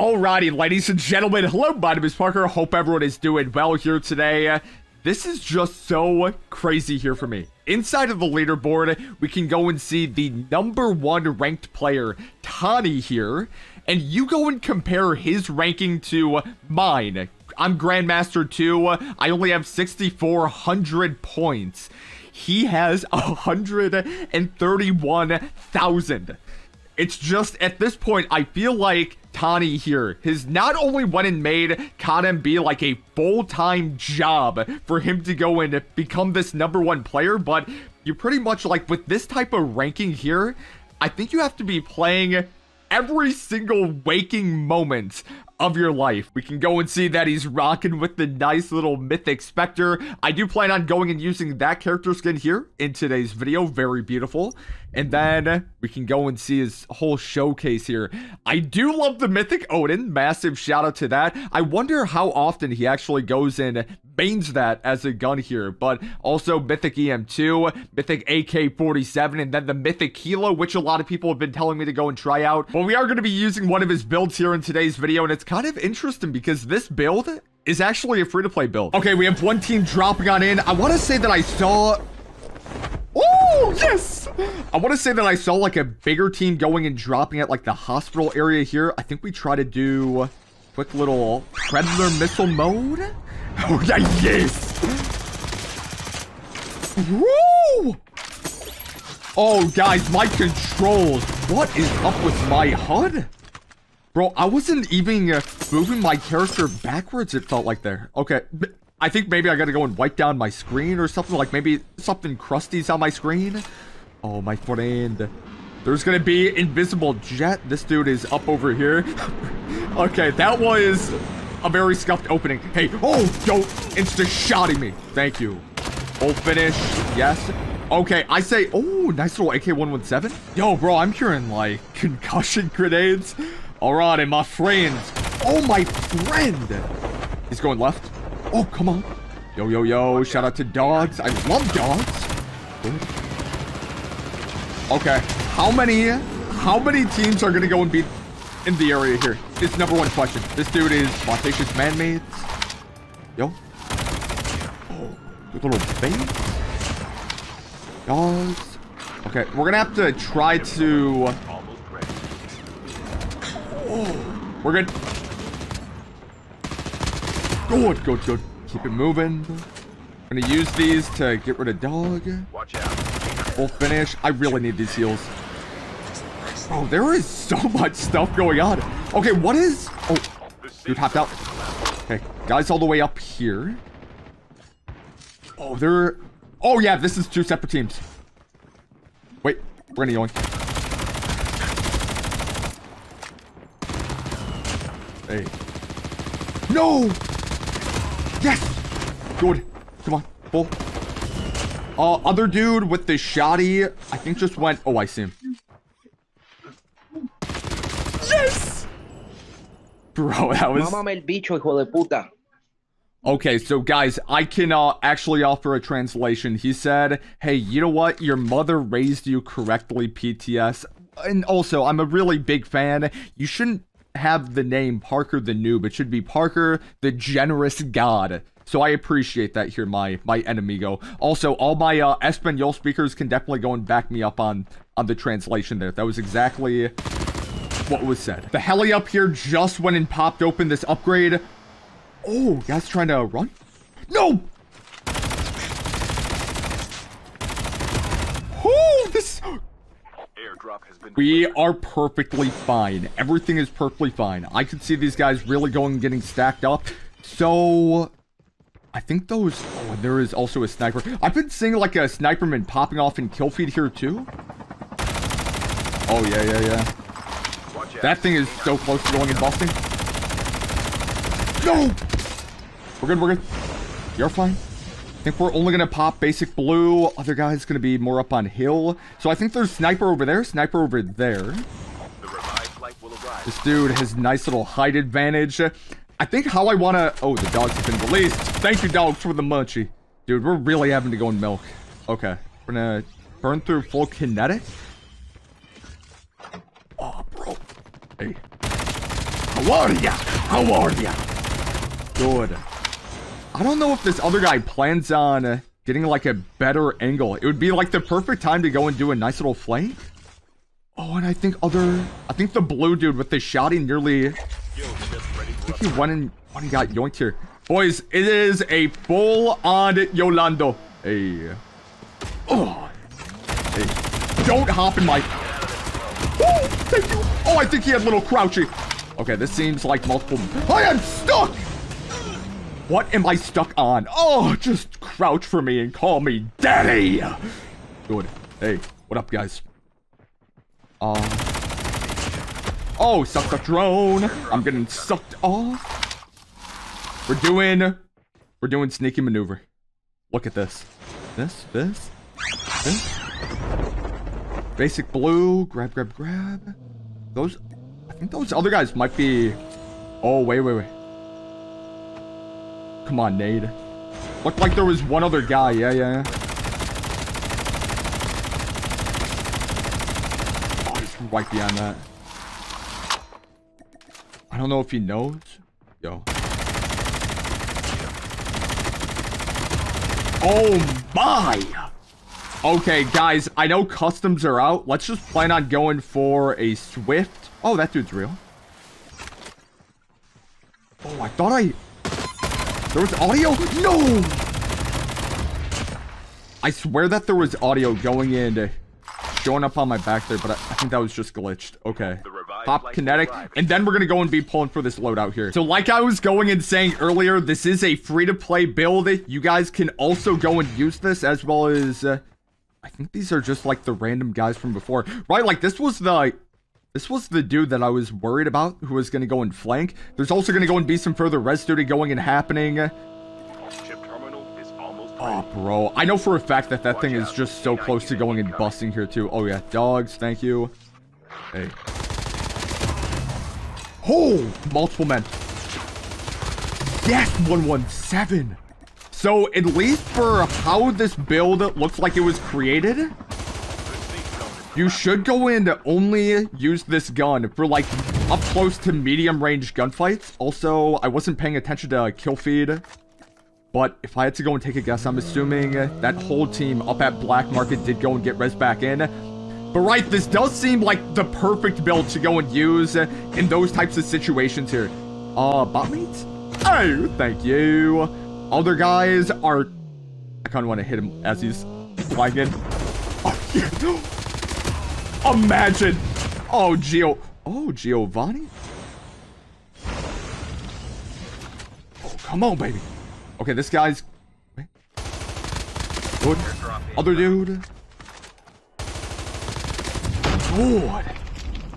Alrighty, ladies and gentlemen, hello, my name is Parker. Hope everyone is doing well here today. This is just so crazy here for me. Inside of the leaderboard, we can go and see the number one ranked player, Tani, here. And you go and compare his ranking to mine. I'm Grandmaster 2. I only have 6,400 points. He has 131,000. It's just, at this point, I feel like Tani here has not only went and made KMB like a full-time job for him to go and become this number one player, but you pretty much, like, with this type of ranking here, I think you have to be playing every single waking moment of your life. We can go and see that he's rocking with the nice little Mythic Specter. I do plan on going and using that character skin here in today's video. Very beautiful. And then we can go and see his whole showcase here. I do love the Mythic Odin. Massive shout out to that. I wonder how often he actually goes and banes that as a gun here. But also Mythic EM2, Mythic AK-47, and then the Mythic Kilo, which a lot of people have been telling me to go and try out. But we are going to be using one of his builds here in today's video, and it's kind of interesting because this build is actually a free-to-play build. Okay, we have one team dropping on in. I want to say that I saw... Oh, yes! I want to say that I saw, like, a bigger team going and dropping at, like, the hospital area here. I think we try to do a quick little Predator missile mode. Oh, yeah, yes! Woo! Oh, guys, my controls. What is up with my HUD? Bro, I wasn't even moving my character backwards, it felt like there. Okay, I think maybe I gotta go and wipe down my screen or something. Like, maybe something crusty's on my screen. Oh, my friend. There's gonna be invisible jet. This dude is up over here. Okay, that was a very scuffed opening. Hey, oh, don't insta-shotting me. Thank you. Full finish, yes. Okay, I say, oh, nice little AK-117. Yo, bro, I'm hearing, like, concussion grenades. Alright, and my friend. Oh, my friend. He's going left. Oh, come on. Yo, yo, yo. Shout out to dogs. I love dogs. Okay. How many teams are going to go and be in the area here? It's number one question. This dude is Montacious Man-Made. Yo. Oh, good little bait. Dogs. Okay, we're going to have to try to... Oh, we're good. Good, good, good. Keep it moving. I'm gonna use these to get rid of dog. Watch out. Full finish. I really need these heals. Bro, there is so much stuff going on. Okay, what is... Oh, dude hopped out. Okay, guys all the way up here. Oh, they're... Oh, yeah, this is two separate teams. Wait, we're gonna yoink. Hey. No! Yes! Good. Come on. Full. Other dude with the shotty, I think just went... Oh, I see him. Yes! Bro, that was... Mamá el bicho, hijo de puta. Okay, so guys, I can actually offer a translation. He said, hey, you know what? Your mother raised you correctly, PTS. And also, I'm a really big fan. You shouldn't... have the name Parker the Noob. It should be Parker the Generous God. So I appreciate that here, my enemigo. Also, all my Espanol speakers can definitely go and back me up on the translation there. That was exactly what was said. The heli up here just went and popped open this upgrade. Oh, that's trying to run. No. Oh, this. We are perfectly fine. Everything is perfectly fine. I can see these guys really going and getting stacked up. So, I think those... Oh, there is also a sniper. I've been seeing, like, a sniperman popping off in kill feed here, too. Oh, yeah, yeah, yeah. That thing is so close to going and busting. No! We're good, we're good. You're fine. I think we're only going to pop basic blue. Other guy's going to be more up on hill. So I think there's sniper over there. Sniper over there. This dude has nice little height advantage. I think how I want to... Oh, the dogs have been released. Thank you, dogs, for the munchie. Dude, we're really having to go and milk. Okay. We're going to burn through full kinetic. Oh, bro. Hey. How are ya? Good. I don't know if this other guy plans on getting like a better angle. It would be like the perfect time to go and do a nice little flank. Oh, and I think the blue dude with the shotty nearly... I think he went and got yoinked here. Boys, it is a full-on Yolando. Hey. Oh. Hey. Don't hop in my... Oh, thank you. Oh, I think he had a little crouchy. Okay, this seems like multiple... I am stuck! What am I stuck on? Oh, just crouch for me and call me daddy. Good. Hey, what up, guys? Oh, suck the drone. I'm getting sucked off. We're doing sneaky maneuver. Look at this. This. Basic blue. Grab. Those... I think those other guys might be... Oh, wait. Come on, nade. Looked like there was one other guy. Yeah. Oh, he's right behind that. I don't know if he knows. Yo. Oh, my. Okay, guys. I know customs are out. Let's just plan on going for a swift. Oh, that dude's real. Oh, I thought there was audio? No! I swear that there was audio going in, showing up on my back there, but I think that was just glitched. Okay. Pop kinetic. And then we're going to go and be pulling for this loadout here. So like I was going and saying earlier, this is a free-to-play build. You guys can also go and use this as well as... I think these are just like the random guys from before. Right? Like this was the dude that I was worried about who was going to go and flank. There's also going to go and be some further res duty going and happening. Oh, bro. I know for a fact that thing is just so close to going and busting here, too. Oh, yeah. Dogs. Thank you. Hey. Oh, multiple men. Yes, 117. So, at least for how this build looks like it was created... You should go in to only use this gun for, like, up close to medium range gunfights. Also, I wasn't paying attention to kill feed. But if I had to go and take a guess, I'm assuming that whole team up at Black Market did go and get res back in. But right, this does seem like the perfect build to go and use in those types of situations here. Bot mates? Oh, thank you. Other guys are... I kind of want to hit him as he's flying in. Oh, yeah. Imagine. Oh, Giovanni. Oh, come on, baby. Okay, this guy's... Wait. Good. Other dude. Good.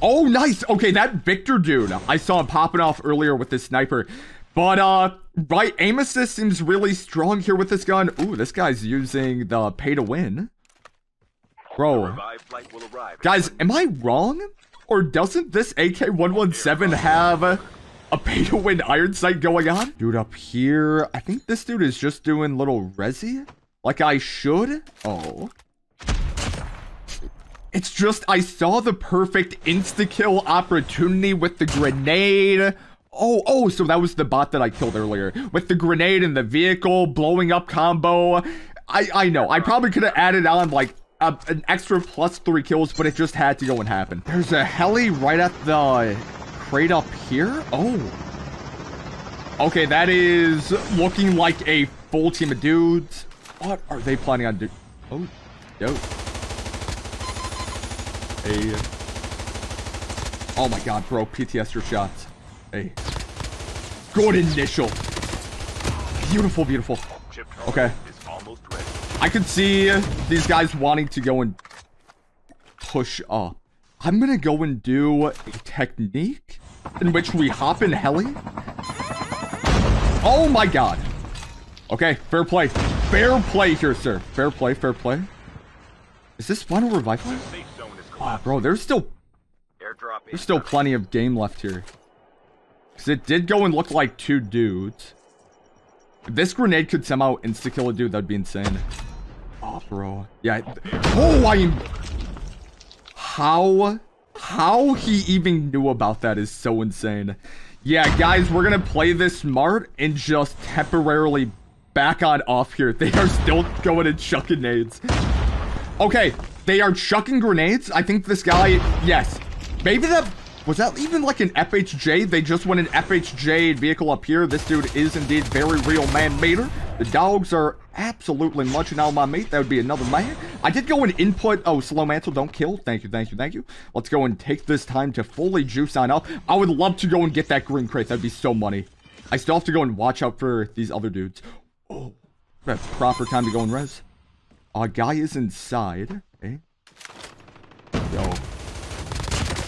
Oh, nice. Okay, that Victor dude. I saw him popping off earlier with this sniper. But, right, aim assist seems really strong here with this gun. Ooh, this guy's using the pay to win. Bro, guys, am I wrong? Or doesn't this AK-117 have a pay-to-win iron sight going on? Dude, up here, I think this dude is just doing little resi. Like I should? Oh. It's just I saw the perfect insta-kill opportunity with the grenade. Oh, so that was the bot that I killed earlier. With the grenade and the vehicle, blowing up combo. I know, I probably could have added on like... an extra +3 kills, but it just had to go and happen. There's a heli right at the crate up here. Oh. Okay, that is looking like a full team of dudes. What are they planning on doing? Oh, dope. Hey. Oh my god, bro. PTS your shots. Hey. Good initial. Beautiful. Okay. I could see these guys wanting to go and push up. I'm going to go and do a technique in which we hop in heli. Oh, my God. Okay, fair play. Fair play here, sir. Fair play. Is this final revival? Oh, bro, there's still plenty of game left here. Because it did go and look like two dudes. If this grenade could somehow insta-kill a dude, that'd be insane. Oh, bro. Yeah. Oh, I am... How How he even knew about that is so insane. Yeah, guys, we're gonna play this smart and just temporarily back on off here. They are still going and chucking nades. Okay, they are chucking grenades. I think this guy, yes. Maybe that, was that even like an FHJ? They just went an FHJ vehicle up here. This dude is indeed very real man-meter. The dogs are absolutely munching on my meat. That would be another man. I did go and input, oh, slow mantle, don't kill. Thank you, thank you, thank you. Let's go and take this time to fully juice on up. I would love to go and get that green crate. That'd be so money. I still have to go and watch out for these other dudes. Oh, that's proper time to go and res. Our guy is inside, eh? So,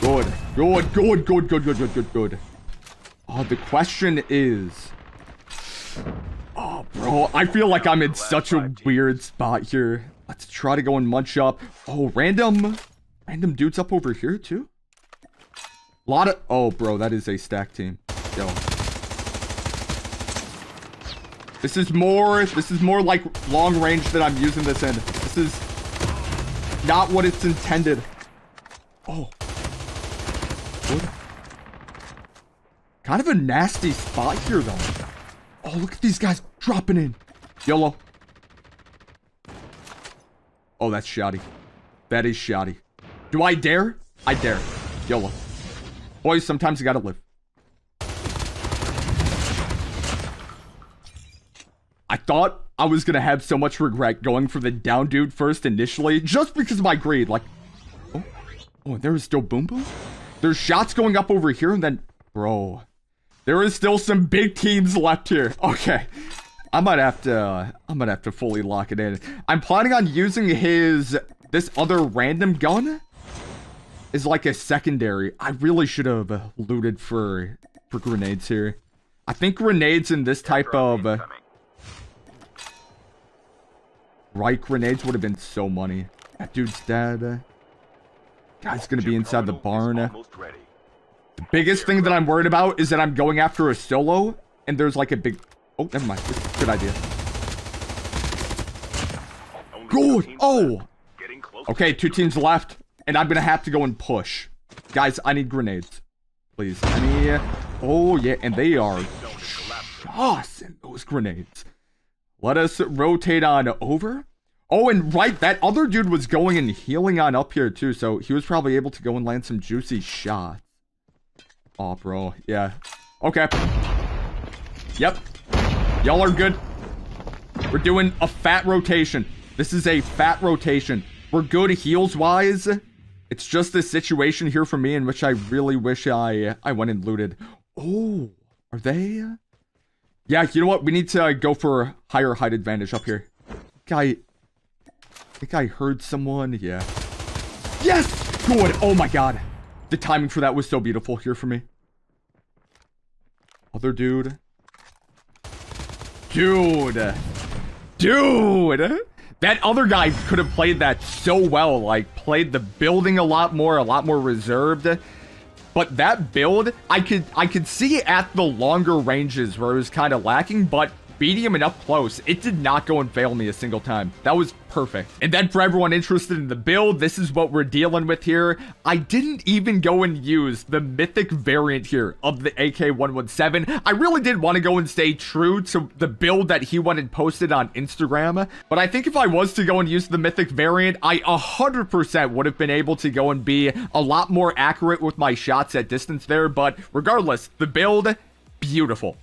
good, good, good, good, good, good, good, good, good. Oh, the question is... Oh, bro, I feel like I'm in such a weird spot here. Let's try to go and munch up. Oh, random dudes up over here, too? A lot of... Oh, bro, that is a stack team. Yo. This is more like long range that I'm using this in. This is not what it's intended. Oh. Good. Kind of a nasty spot here, though. Oh, look at these guys dropping in. YOLO. Oh, that's shoddy. That is shoddy. Do I dare? I dare. YOLO. Boys, sometimes you gotta live. I thought I was gonna have so much regret going for the down dude first initially, just because of my greed. Like, oh, there is still boom boom. There's shots going up over here, and then, bro, there is still some big teams left here. Okay, I might have to fully lock it in. I'm planning on using this other random gun is like a secondary. I really should have looted for grenades here. I think grenades in this type of. Right, grenades would have been so money. That dude's dead. Guy's gonna be inside the barn. The biggest thing that I'm worried about is that I'm going after a solo, and there's like a big... Oh, never mind. Good idea. Good! Oh! Okay, two teams left, and I'm gonna have to go and push. Guys, I need grenades. Please. Oh, yeah, and they are... Tossing those grenades. Let us rotate on over. Oh, and right, that other dude was going and healing on up here, too. So he was probably able to go and land some juicy shots. Oh, bro. Yeah. Okay. Yep. Y'all are good. We're doing a fat rotation. This is a fat rotation. We're good heals-wise. It's just this situation here for me in which I really wish I went and looted. Oh, are they... Yeah, you know what? We need to go for higher height advantage up here. I think I heard someone. Yeah. Yes! Good. Oh my god. The timing for that was so beautiful here for me. Other dude. Dude! That other guy could have played that so well. Like, played the building a lot more reserved. But that build, I could see at the longer ranges where it was kind of lacking, but medium and up close, it did not go and fail me a single time. That was perfect. And then for everyone interested in the build, this is what we're dealing with here. I didn't even go and use the mythic variant here of the AK-117. I really did want to go and stay true to the build that he went and posted on Instagram. But I think if I was to go and use the mythic variant, I 100% would have been able to go and be a lot more accurate with my shots at distance there. But regardless, the build, beautiful.